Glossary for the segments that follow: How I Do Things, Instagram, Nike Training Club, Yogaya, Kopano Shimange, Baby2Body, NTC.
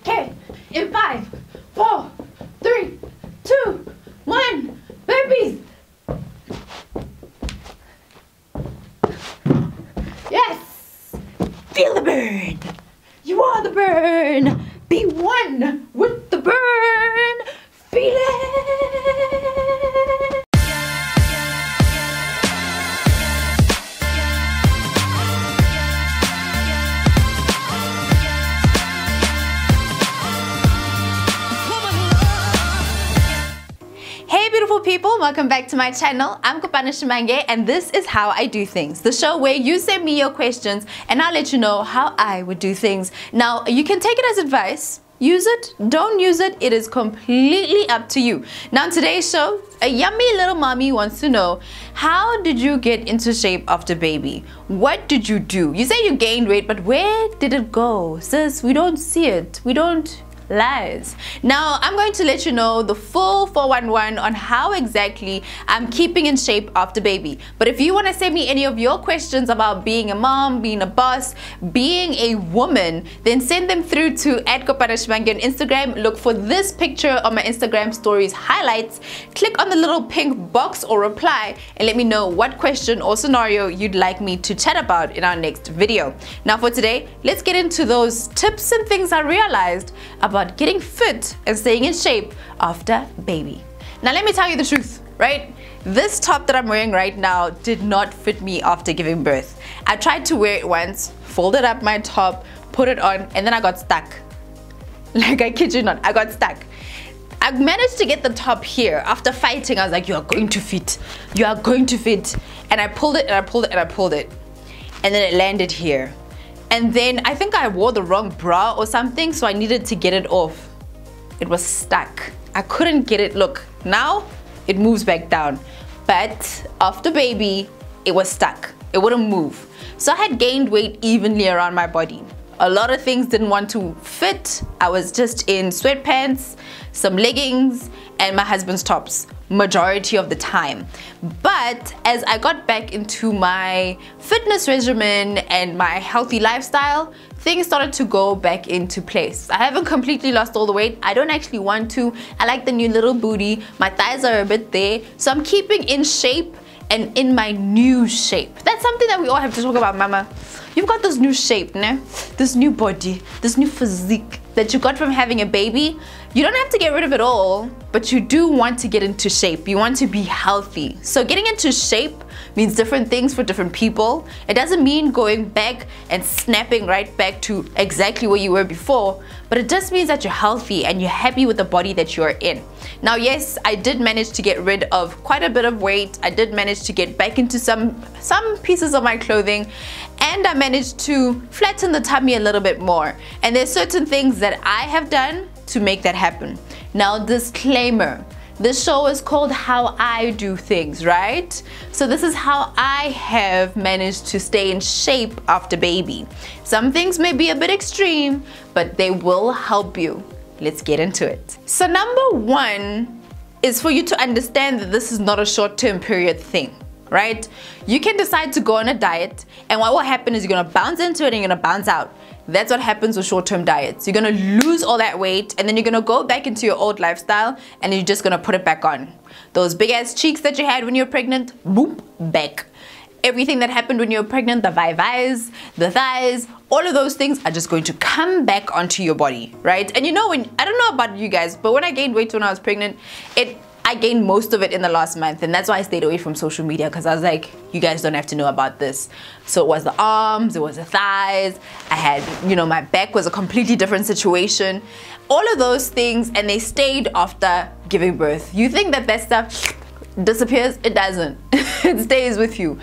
Okay, in 5, 4, 3, 2, 1, babies! Yes! Feel the burn! You are the burn! Be one with the burn! Feel it! People, welcome back to my channel. I'm Kopano Shimange and this is How I Do Things, the show where you send me your questions and I'll let you know how I would do things. Now, you can take it as advice, use it, don't use it, it is completely up to you. Now, in today's show, a yummy little mommy wants to know, how did you get into shape after baby? What did you do? You say you gained weight, but where did it go? Sis, we don't see it. We don't lies. Now, I'm going to let you know the full 411 on how exactly I'm keeping in shape after baby. But if you want to send me any of your questions about being a mom, being a boss, being a woman, then send them through to @kopanoshimange on Instagram. Look for this picture on my Instagram stories highlights. Click on the little pink box or reply and let me know what question or scenario you'd like me to chat about in our next video. Now for today, let's get into those tips and things I realized about getting fit and staying in shape after baby. Now let me tell you the truth, right? This top that I'm wearing right now did not fit me after giving birth. I tried to wear it once, folded up my top, put it on, and then I got stuck. Like, I kid you not, I got stuck. I managed to get the top here after fighting. I was like, you are going to fit, you are going to fit. And I pulled it and I pulled it and I pulled it. And then it landed here. And then I think I wore the wrong bra or something, so I needed to get it off. It was stuck. I couldn't get it. Look, now it moves back down. But after baby, it was stuck. It wouldn't move. So I had gained weight evenly around my body. A lot of things didn't want to fit. I was just in sweatpants, some leggings, and my husband's tops majority of the time. But as I got back into my fitness regimen and my healthy lifestyle, things started to go back into place. I haven't completely lost all the weight. I don't actually want to. I like the new little booty. My thighs are a bit there. So I'm keeping in shape and in my new shape. That's something that we all have to talk about, mama. You've got this new shape, né? This new body, this new physique that you got from having a baby. You don't have to get rid of it all, but you do want to get into shape. You want to be healthy. So getting into shape means different things for different people. It doesn't mean going back and snapping right back to exactly where you were before, but it just means that you're healthy and you're happy with the body that you are in. Now, yes, I did manage to get rid of quite a bit of weight. I did manage to get back into some pieces of my clothing, and I managed to flatten the tummy a little bit more. And there's certain things that I have done to make that happen. Now, disclaimer, this show is called How I Do Things, right? So this is how I have managed to stay in shape after baby. Some things may be a bit extreme, but they will help you. Let's get into it. So number 1 is for you to understand that this is not a short-term period thing, right? You can decide to go on a diet, and what will happen is you're gonna bounce into it and you're gonna bounce out. That's what happens with short-term diets. You're gonna lose all that weight and then you're gonna go back into your old lifestyle and you're just gonna put it back on. Those big ass cheeks that you had when you were pregnant, boom, back. Everything that happened when you were pregnant, the vai-vais, the thighs, all of those things are just going to come back onto your body, right? And you know, when I don't know about you guys, but when I gained weight when I was pregnant, I gained most of it in the last month, and that's why I stayed away from social media, because I was like, you guys don't have to know about this. So it was the arms, it was the thighs, I had, you know, my back was a completely different situation. All of those things, and they stayed after giving birth. You think that that stuff disappears? It doesn't. It stays with you.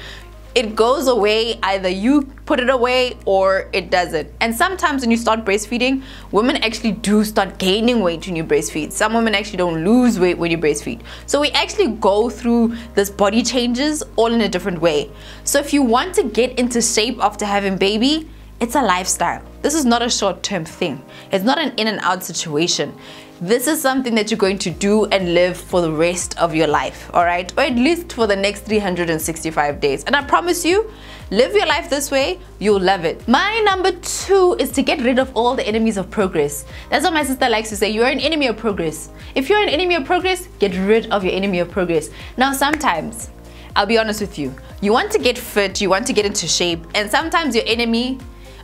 It goes away, either you put it away or it doesn't. And sometimes when you start breastfeeding, women actually do start gaining weight when you breastfeed. Some women actually don't lose weight when you breastfeed. So we actually go through this body changes all in a different way. So if you want to get into shape after having baby, it's a lifestyle. This is not a short-term thing. It's not an in and out situation. This is something that you're going to do and live for the rest of your life, all right? Or at least for the next 365 days. And I promise you, live your life this way, you'll love it. My number two is to get rid of all the enemies of progress. That's what my sister likes to say, you're an enemy of progress. If you're an enemy of progress, get rid of your enemy of progress. Now, sometimes, I'll be honest with you, you want to get fit, you want to get into shape, and sometimes your enemy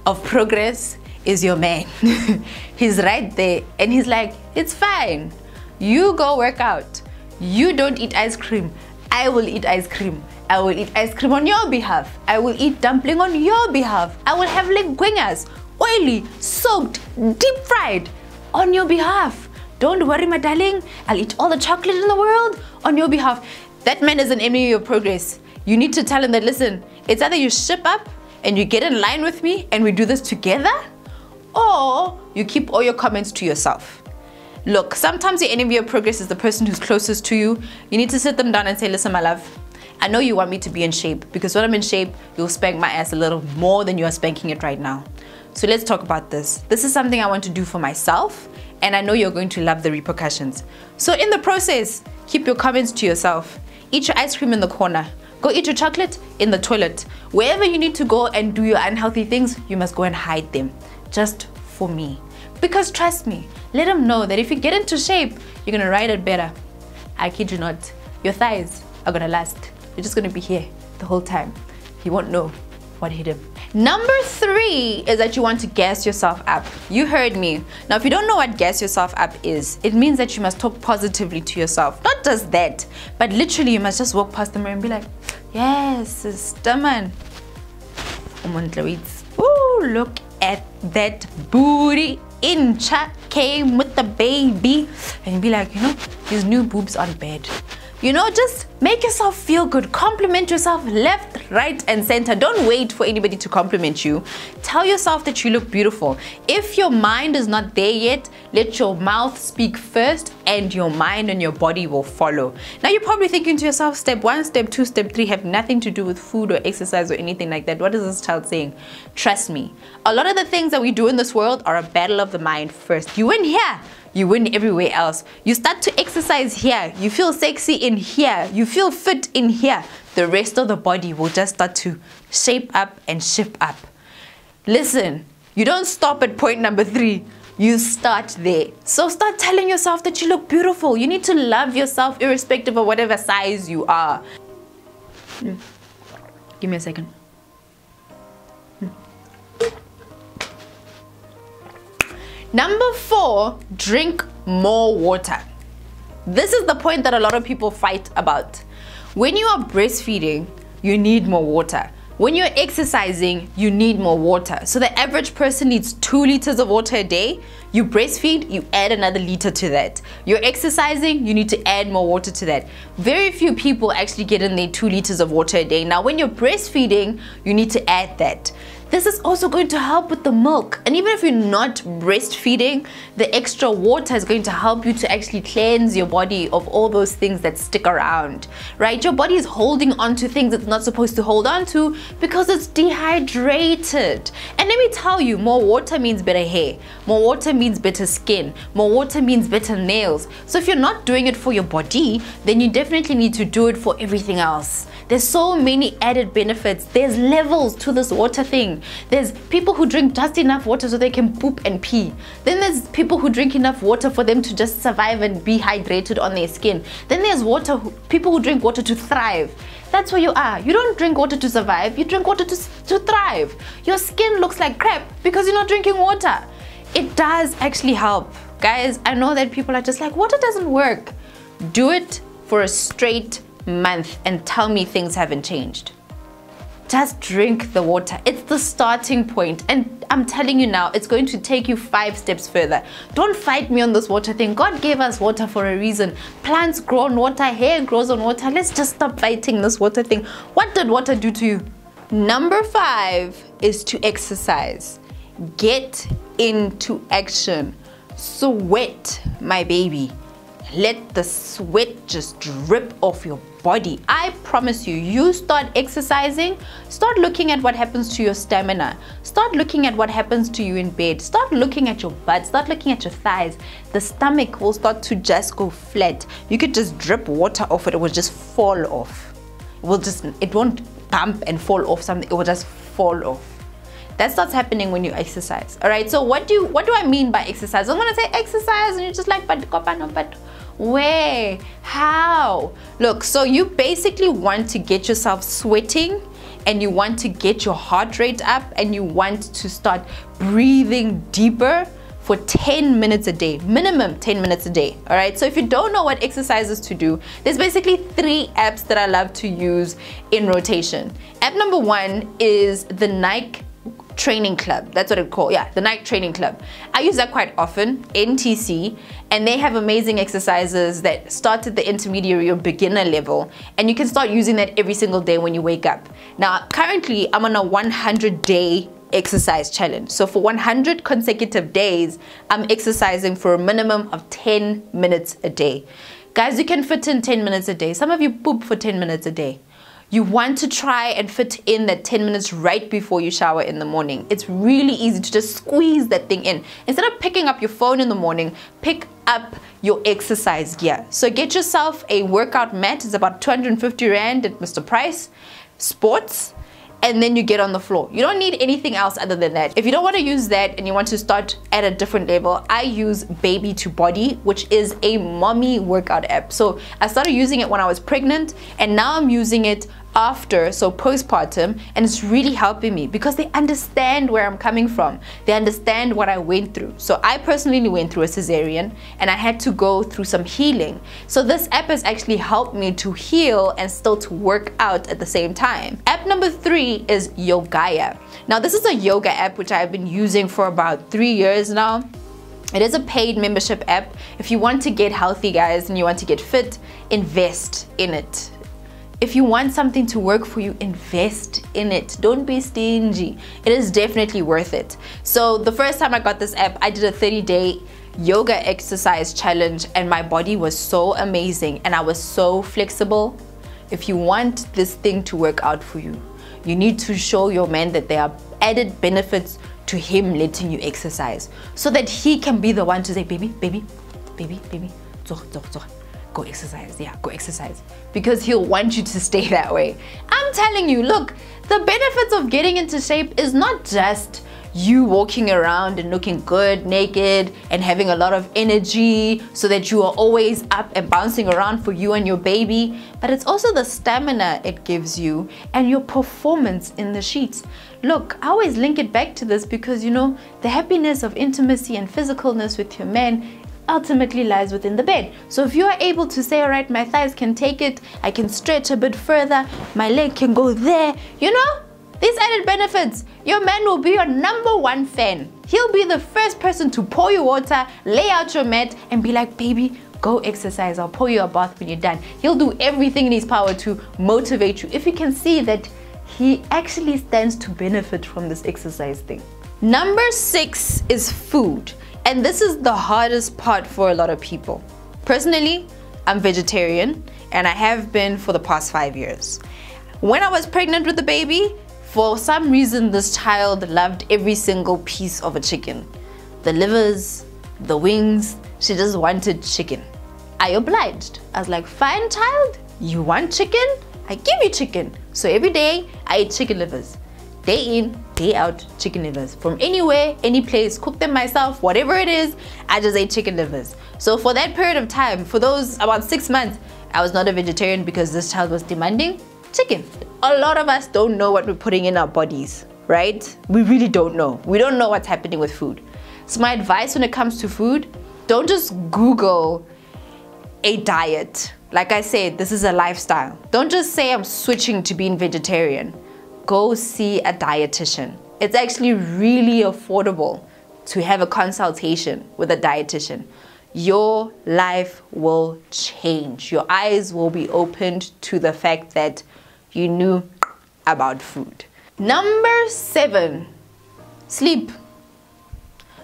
of progress is your man. He's right there and he's like, it's fine, you go work out, you don't eat ice cream, I will eat ice cream, I will eat ice cream on your behalf, I will eat dumpling on your behalf, I will have linguinas, oily, soaked, deep fried on your behalf. Don't worry, my darling, I'll eat all the chocolate in the world on your behalf. That man is an enemy of progress. You need to tell him that, listen, it's either you ship up and you get in line with me and we do this together, or you keep all your comments to yourself. Look, sometimes your enemy of progress is the person who's closest to you. You need to sit them down and say, listen, my love, I know you want me to be in shape, because when I'm in shape, you'll spank my ass a little more than you are spanking it right now. So let's talk about this. This is something I want to do for myself, and I know you're going to love the repercussions. So in the process, keep your comments to yourself. Eat your ice cream in the corner. Go eat your chocolate in the toilet. Wherever you need to go and do your unhealthy things, you must go and hide them. Just for me. Because trust me, let them know that if you get into shape, you're gonna ride it better. I kid you not. Your thighs are gonna last. You're just gonna be here the whole time. He won't know what hit him. Number three is that you want to gas yourself up. You heard me. Now, if you don't know what gas yourself up is, it means that you must talk positively to yourself. Not just that, but literally you must just walk past the mirror and be like, yes, sister man. Ooh, look at that booty. Incha came with the baby. And be like, you know, these new boobs aren't bad. You know, just make yourself feel good. Compliment yourself left, right, and center. Don't wait for anybody to compliment you. Tell yourself that you look beautiful. If your mind is not there yet, let your mouth speak first, and your mind and your body will follow. Now, you're probably thinking to yourself, step one, step two, step three have nothing to do with food or exercise or anything like that. What is this child saying? Trust me, a lot of the things that we do in this world are a battle of the mind first. You win here, you win everywhere else. You start to exercise here, you feel sexy in here, you feel fit in here. The rest of the body will just start to shape up and ship up. Listen, you don't stop at point number three, you start there. So start telling yourself that you look beautiful. You need to love yourself irrespective of whatever size you are. Give me a second. Number four, drink more water. This is the point that a lot of people fight about. When you are breastfeeding, you need more water. When you're exercising, you need more water. So the average person needs 2 liters of water a day. You breastfeed, you add another liter to that. You're exercising, you need to add more water to that. Very few people actually get in their 2 liters of water a day. Now, when you're breastfeeding, you need to add that. This is also going to help with the milk. And even if you're not breastfeeding, the extra water is going to help you to actually cleanse your body of all those things that stick around, right? Your body is holding on to things it's not supposed to hold on to because it's dehydrated. And let me tell you, more water means better hair. More water means better skin. More water means better nails. So if you're not doing it for your body, then you definitely need to do it for everything else. There's so many added benefits. There's levels to this water thing. There's people who drink just enough water so they can poop and pee. Then there's people who drink enough water for them to just survive and be hydrated on their skin. Then there's people who drink water to thrive. That's where you are. You don't drink water to survive, you drink water to thrive. Your skin looks like crap because you're not drinking water. It does actually help. Guys, I know that people are just like, water doesn't work. Do it for a straight month and tell me things haven't changed. Just drink the water. It's the starting point. And I'm telling you now, it's going to take you 5 steps further. Don't fight me on this water thing. God gave us water for a reason. Plants grow on water, hair grows on water. Let's just stop fighting this water thing. What did water do to you? Number 5 is to exercise. Get into action. Sweat, my baby. Let the sweat just drip off your body. I promise you, you start exercising, start looking at what happens to your stamina, start looking at what happens to you in bed, start looking at your butt, start looking at your thighs. The stomach will start to just go flat. You could just drip water off it, it will just fall off. It won't bump and fall off something, it will just fall off. That's what's happening when you exercise. All right, so what do I mean by exercise? I'm gonna say exercise and you're just like, but Kopano, but where, how? Look, so you basically want to get yourself sweating and you want to get your heart rate up and you want to start breathing deeper for 10 minutes a day, minimum 10 minutes a day, all right? So if you don't know what exercises to do, there's basically 3 apps that I love to use in rotation. App number 1 is the Nike Training Club. That's what it's called. Yeah, the Nike Training Club. I use that quite often, NTC, and they have amazing exercises that start at the intermediate or beginner level, and you can start using that every single day when you wake up. Now, currently, I'm on a 100-day exercise challenge. So for 100 consecutive days, I'm exercising for a minimum of 10 minutes a day. Guys, you can fit in 10 minutes a day. Some of you poop for 10 minutes a day. You want to try and fit in that 10 minutes right before you shower in the morning. It's really easy to just squeeze that thing in. Instead of picking up your phone in the morning, pick up your exercise gear. So get yourself a workout mat. It's about 250 Rand at Mr. Price Sports. And then you get on the floor. You don't need anything else other than that. If you don't want to use that and you want to start at a different level, I use Baby2Body, which is a mommy workout app. So I started using it when I was pregnant and now I'm using it after, so postpartum, and it's really helping me because they understand where I'm coming from. They understand what I went through. So I personally went through a cesarean and I had to go through some healing. So this app has actually helped me to heal and still to work out at the same time. App number 3 is Yogaya. Now this is a yoga app which I've been using for about 3 years now. It is a paid membership app. If you want to get healthy, guys, and you want to get fit, invest in it. If you want something to work for you, invest in it. Don't be stingy. It is definitely worth it. So the first time I got this app, I did a 30-day yoga exercise challenge and my body was so amazing and I was so flexible. If you want this thing to work out for you, you need to show your man that there are added benefits to him letting you exercise so that he can be the one to say, baby, baby, baby, baby, go exercise, yeah, go exercise, because he'll want you to stay that way. I'm telling you, look, the benefits of getting into shape is not just you walking around and looking good, naked, and having a lot of energy so that you are always up and bouncing around for you and your baby, but it's also the stamina it gives you and your performance in the sheets. Look, I always link it back to this because, you know, the happiness of intimacy and physicalness with your man ultimately lies within the bed. So if you are able to say, all right, my thighs can take it, I can stretch a bit further, my leg can go there, you know, these added benefits, your man will be your #1 fan. He'll be the first person to pour you water, lay out your mat and be like, baby, go exercise, I'll pour you a bath when you're done. He'll do everything in his power to motivate you if you can see that he actually stands to benefit from this exercise thing. Number 6 is food. And this is the hardest part for a lot of people. Personally, I'm vegetarian and I have been for the past 5 years. When I was pregnant with the baby, for some reason this child loved every single piece of a chicken. The livers, the wings, she just wanted chicken. I obliged. I was like, fine child, you want chicken? I give you chicken. So every day I ate chicken livers. Day in, day out, chicken livers. From anywhere, any place, cook them myself, whatever it is, I just ate chicken livers. So for that period of time, for those about 6 months, I was not a vegetarian because this child was demanding chicken. A lot of us don't know what we're putting in our bodies, right? We really don't know. We don't know what's happening with food. So my advice when it comes to food, don't just Google a diet. Like I said, this is a lifestyle. Don't just say I'm switching to being vegetarian. Go see a dietitian. It's actually really affordable to have a consultation with a dietitian. Your life will change. Your eyes will be opened to the fact that you knew about food. Number 7, sleep.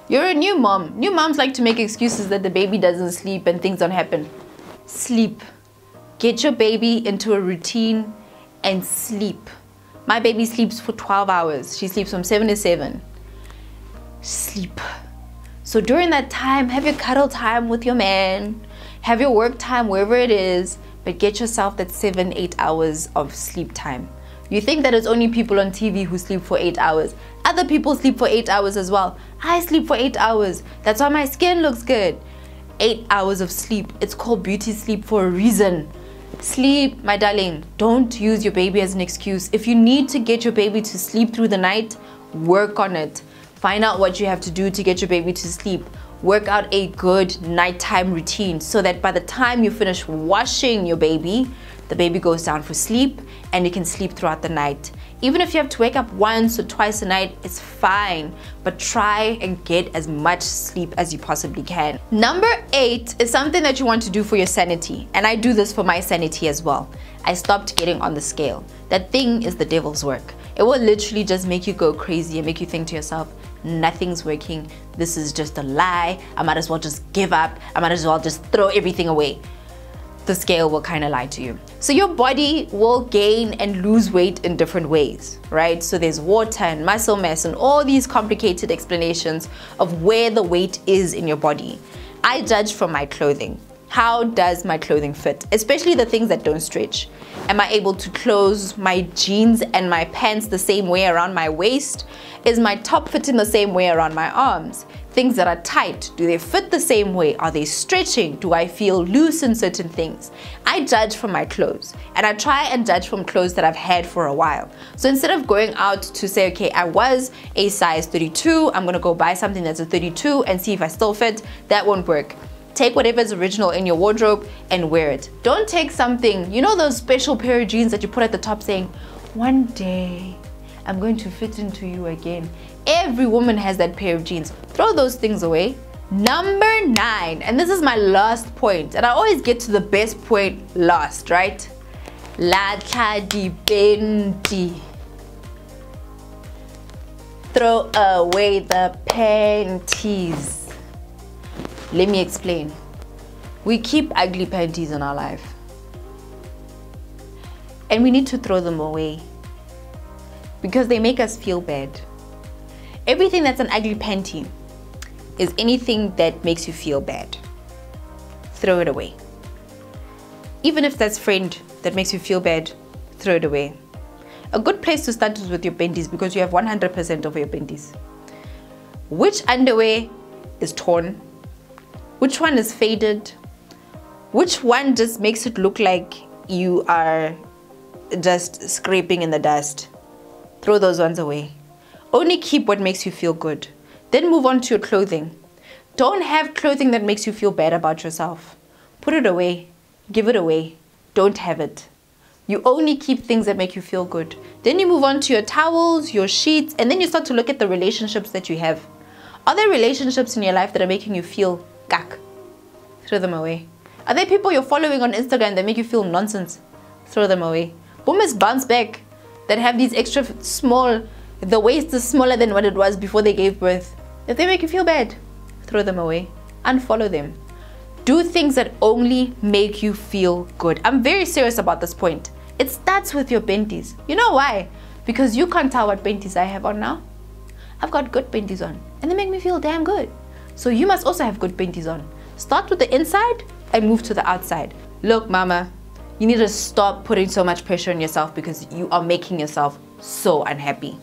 You're a new mom. New moms like to make excuses that the baby doesn't sleep and things don't happen. Sleep. Get your baby into a routine and sleep. My baby sleeps for 12 hours. She sleeps from 7 to 7. Sleep. So during that time, have your cuddle time with your man. Have your work time wherever it is. But get yourself that 7, 8 hours of sleep time. You think that it's only people on TV who sleep for 8 hours. Other people sleep for 8 hours as well. I sleep for 8 hours. That's why my skin looks good. 8 hours of sleep. It's called beauty sleep for a reason. Sleep, my darling. Don't use your baby as an excuse. If you need to get your baby to sleep through the night, work on it. Find out what you have to do to get your baby to sleep. Work out a good nighttime routine so that by the time you finish washing your baby, the baby goes down for sleep and you can sleep throughout the night. Even if you have to wake up once or twice a night, it's fine, but try and get as much sleep as you possibly can. Number 8 is something that you want to do for your sanity, and I do this for my sanity as well. I stopped getting on the scale. That thing is the devil's work. It will literally just make you go crazy and make you think to yourself, nothing's working, this is just a lie, I might as well just give up, I might as well just throw everything away. The scale will kind of lie to you. So your body will gain and lose weight in different ways, right? So there's water and muscle mass and all these complicated explanations of where the weight is in your body. I judge from my clothing. How does my clothing fit? Especially the things that don't stretch. Am I able to close my jeans and my pants the same way around my waist? Is my top fitting the same way around my arms? Things that are tight, do they fit the same way? Are they stretching? Do I feel loose in certain things? I judge from my clothes, and I try and judge from clothes that I've had for a while. So instead of going out to say, okay, I was a size 32, I'm gonna go buy something that's a 32 and see if I still fit, that won't work. Take whatever's original in your wardrobe and wear it. Don't take something, you know those special pair of jeans that you put at the top saying, one day I'm going to fit into you again. Every woman has that pair of jeans. Throw those things away. Number 9, and this is my last point, and I always get to the best point last, right? Latlha dipendi. Throw away the panties. Let me explain. We keep ugly panties in our life, and we need to throw them away because they make us feel bad. Everything that's an ugly panty is anything that makes you feel bad. Throw it away. Even if that's friend that makes you feel bad, throw it away. A good place to start is with your panties because you have 100% of your panties. Which underwear is torn? Which one is faded? Which one just makes it look like you are just scraping in the dust? Throw those ones away. Only keep what makes you feel good. Then move on to your clothing. Don't have clothing that makes you feel bad about yourself. Put it away. Give it away. Don't have it. You only keep things that make you feel good. Then you move on to your towels, your sheets, and then you start to look at the relationships that you have. Are there relationships in your life that are making you feel gak? Throw them away. Are there people you're following on Instagram that make you feel nonsense? Throw them away. Boomers bounce back that have these extra small, the waist is smaller than what it was before they gave birth. If they make you feel bad, throw them away. Unfollow them. Do things that only make you feel good. I'm very serious about this point. It starts with your panties. You know why? Because you can't tell what panties I have on now. I've got good panties on, and they make me feel damn good. So you must also have good panties on. Start with the inside and move to the outside. Look, mama, you need to stop putting so much pressure on yourself because you are making yourself so unhappy.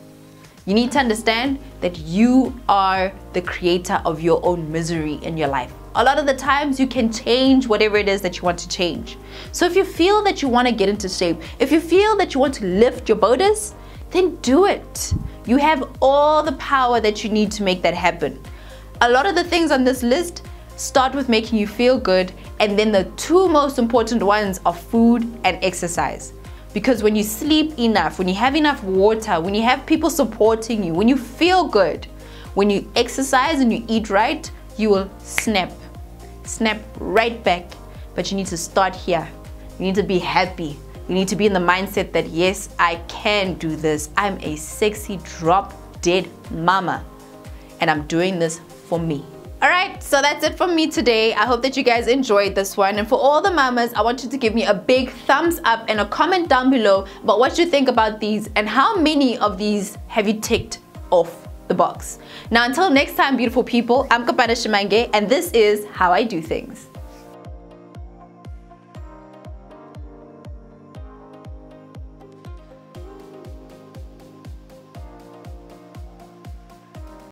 You need to understand that you are the creator of your own misery in your life. A lot of the times you can change whatever it is that you want to change. So if you feel that you want to get into shape, if you feel that you want to lift your bodies, then do it. You have all the power that you need to make that happen. A lot of the things on this list start with making you feel good, and then the two most important ones are food and exercise. Because when you sleep enough, when you have enough water, when you have people supporting you, when you feel good, when you exercise and you eat right, you will snap right back. But you need to start here. You need to be happy. You need to be in the mindset that, yes, I can do this. I'm a sexy drop dead mama. and I'm doing this for me. Alright, so that's it from me today. I hope that you guys enjoyed this one. And for all the mamas, I want you to give me a big thumbs up and a comment down below about what you think about these and how many of these have you ticked off the box. Now, until next time, beautiful people, I'm Kopano Shimange, and this is How I Do Things.